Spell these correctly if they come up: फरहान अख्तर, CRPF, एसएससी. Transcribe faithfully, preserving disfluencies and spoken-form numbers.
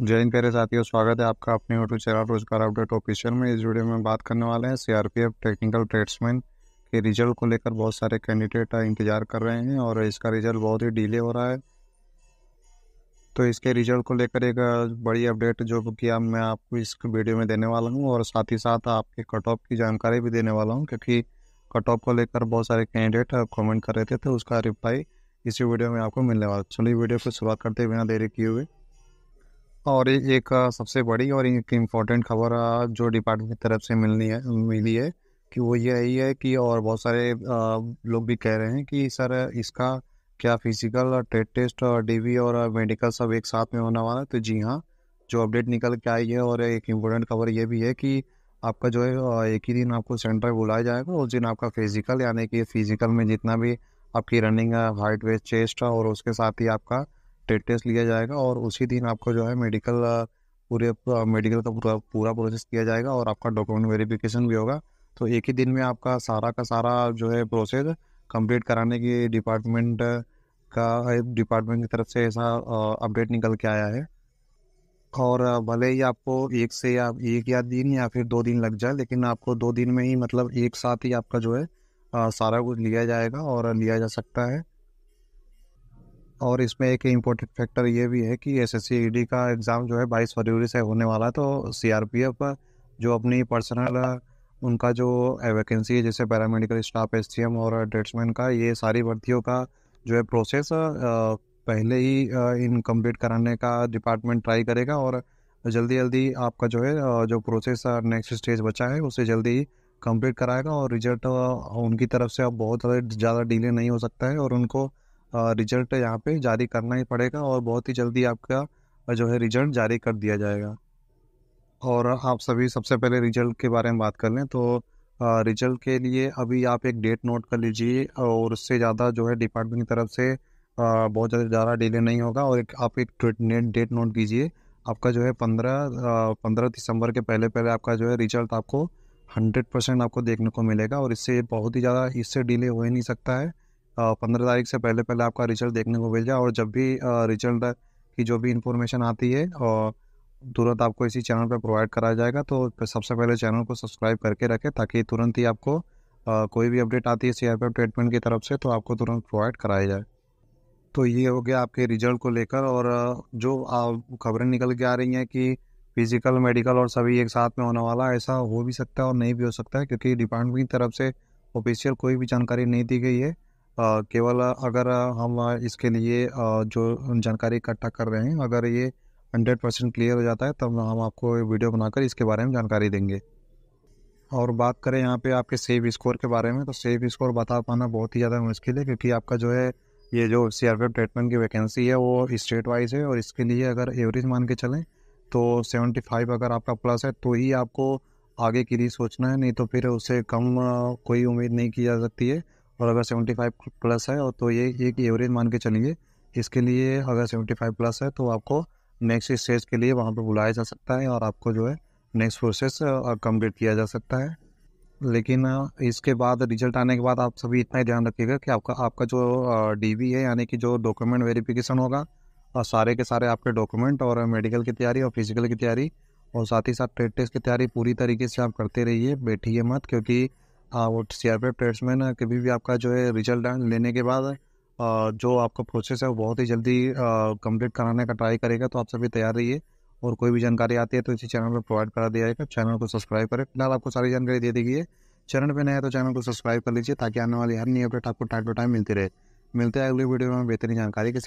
जय हिंद प्यारे साथियों, स्वागत है आपका अपने यूट्यूब चैनल रोजगार अपडेट ऑफिशियल में। इस वीडियो में बात करने वाले हैं सीआरपीएफ टेक्निकल ट्रेड्समैन के रिजल्ट को लेकर। बहुत सारे कैंडिडेट इंतजार कर रहे हैं और इसका रिजल्ट बहुत ही डिले हो रहा है, तो इसके रिजल्ट को लेकर एक बड़ी अपडेट जो कि अब मैं आपको इस वीडियो में देने वाला हूँ और साथ ही साथ आपके कट ऑफ की जानकारी भी देने वाला हूँ, क्योंकि कट ऑफ को लेकर बहुत सारे कैंडिडेट कॉमेंट कर रहे थे, तो उसका रिप्लाई इसी वीडियो में आपको मिलने वाला। चलिए वीडियो को शुरुआत करते बिना देरी किए हुए, और एक सबसे बड़ी और एक इम्पॉर्टेंट खबर जो डिपार्टमेंट की तरफ से मिलनी है मिली है कि वो यही है कि, और बहुत सारे लोग भी कह रहे हैं कि सर इसका क्या फिजिकल ट्रेड टेस्ट और डीवी और मेडिकल सब एक साथ में होने वाला है। तो जी हाँ, जो अपडेट निकल के आई है, और एक इम्पोर्टेंट खबर ये भी है कि आपका जो है एक ही दिन आपको सेंटर बुलाया जाएगा। उस दिन आपका फिजिकल, यानी कि फिजिकल में जितना भी आपकी रनिंग हाइट वेस्ट चेस्ट और उसके साथ ही आपका ट्रेड टेस्ट लिया जाएगा, और उसी दिन आपको जो है मेडिकल पूरे मेडिकल का पूरा पूरा प्रोसेस किया जाएगा और आपका डॉक्यूमेंट वेरिफिकेशन भी होगा। तो एक ही दिन में आपका सारा का सारा जो है प्रोसेस कंप्लीट कराने की डिपार्टमेंट का डिपार्टमेंट की तरफ से ऐसा अपडेट निकल के आया है। और भले ही आपको एक से या एक या दिन या फिर दो दिन लग जाए, लेकिन आपको दो दिन में ही मतलब एक साथ ही आपका जो है आ, सारा कुछ लिया जाएगा और लिया जा सकता है। और इसमें एक इम्पोर्टेंट फैक्टर ये भी है कि एसएससी ईडी का एग्ज़ाम जो है बाईस फरवरी से होने वाला है। तो सीआरपीएफ जो अपनी पर्सनल उनका जो वैकेंसी है, जैसे पैरामेडिकल स्टाफ, एससीएम और ट्रेड्समैन का, ये सारी भर्तियों का जो है प्रोसेस पहले ही इन कंप्लीट कराने का डिपार्टमेंट ट्राई करेगा, और जल्दी जल्दी आपका जो है जो प्रोसेस नेक्स्ट स्टेज बचा है उसे जल्दी ही कम्प्लीट कराएगा। और रिजल्ट उनकी तरफ से अब बहुत ज़्यादा डिले नहीं हो सकता है, और उनको रिजल्ट यहाँ पे जारी करना ही पड़ेगा, और बहुत ही जल्दी आपका जो है रिजल्ट जारी कर दिया जाएगा। और आप सभी सबसे पहले रिजल्ट के बारे में बात कर लें, तो रिजल्ट के लिए अभी आप एक डेट नोट कर लीजिए, और उससे ज़्यादा जो है डिपार्टमेंट की तरफ से बहुत ज़्यादा डिले नहीं होगा। और एक आप एक डेट नोट कीजिए, आपका जो है पंद्रह पंद्रह दिसंबर के पहले पहले आपका जो है रिजल्ट आपको हंड्रेड परसेंट आपको देखने को मिलेगा, और इससे बहुत ही ज़्यादा इससे डिले हो ही नहीं सकता है। पंद्रह तारीख से पहले पहले आपका रिजल्ट देखने को मिल जाए, और जब भी रिजल्ट की जो भी इंफॉर्मेशन आती है और तुरंत आपको इसी चैनल पर प्रोवाइड कराया जाएगा। तो सबसे पहले चैनल को सब्सक्राइब करके रखें, ताकि तुरंत ही आपको आ, कोई भी अपडेट आती है सीआरपीएफ ट्रीटमेंट की तरफ से तो आपको तुरंत प्रोवाइड कराया जाए। तो ये हो गया आपके रिजल्ट को लेकर। और जो खबरें निकल के आ रही हैं कि फिजिकल, मेडिकल और सभी एक साथ में होने वाला, ऐसा हो भी सकता है और नहीं भी हो सकता है, क्योंकि डिपार्टमेंट की तरफ से ऑफिशियल कोई भी जानकारी नहीं दी गई है। Uh, केवल अगर हम इसके लिए uh, जो जानकारी इकट्ठा कर रहे हैं, अगर ये हंड्रेड परसेंट क्लियर हो जाता है तब हम आपको वीडियो बनाकर इसके बारे में जानकारी देंगे। और बात करें यहाँ पे आपके सेव स्कोर के बारे में, तो सेव स्कोर बता पाना बहुत ही ज़्यादा मुश्किल है, क्योंकि आपका जो है ये जो सीआरपीएफ ट्रीटमेंट की वैकेंसी है वो स्टेट वाइज है, और इसके लिए अगर एवरेज मान के चलें तो सेवेंटी फाइव अगर आपका प्लस है तो ही आपको आगे के लिए सोचना है, नहीं तो फिर उससे कम कोई उम्मीद नहीं की जा सकती है। और अगर पचहत्तर प्लस है और तो ये एक एवरेज मान के चलिए, इसके लिए अगर पचहत्तर प्लस है तो आपको नेक्स्ट स्टेज के लिए वहाँ पर बुलाया जा सकता है, और आपको जो है नेक्स्ट प्रोसेस कंप्लीट किया जा सकता है। लेकिन इसके बाद रिजल्ट आने के बाद आप सभी इतना ही ध्यान रखिएगा कि आपका आपका जो डीवी है, यानी कि जो डॉक्यूमेंट वेरिफिकेशन होगा, और सारे के सारे आपके डॉक्यूमेंट और मेडिकल की तैयारी और फिजिकल की तैयारी और साथ ही साथ ट्रेड टेस्ट की तैयारी पूरी तरीके से आप करते रहिए, बैठिए मत। क्योंकि हाँ, वो सीआरपीएफ ट्रेड्समैन कभी भी आपका जो है रिजल्ट लेने के बाद जो आपका प्रोसेस है वो बहुत ही जल्दी कंप्लीट कराने का ट्राई करेगा। तो आप सभी तैयार रहिए, और कोई भी जानकारी आती है तो इसी चैनल पर प्रोवाइड करा दिया जाएगा। चैनल को सब्सक्राइब करें, फिलहाल आपको सारी जानकारी दे दी गई है। चैनल पर नया है तो चैनल को सब्सक्राइब कर लीजिए, ताकि आने वाली हर नई अपडेट आपको टाइम टू टाइम मिलती रहे। मिलते हैं अगली वीडियो में बेहतरीन जानकारी के साथ।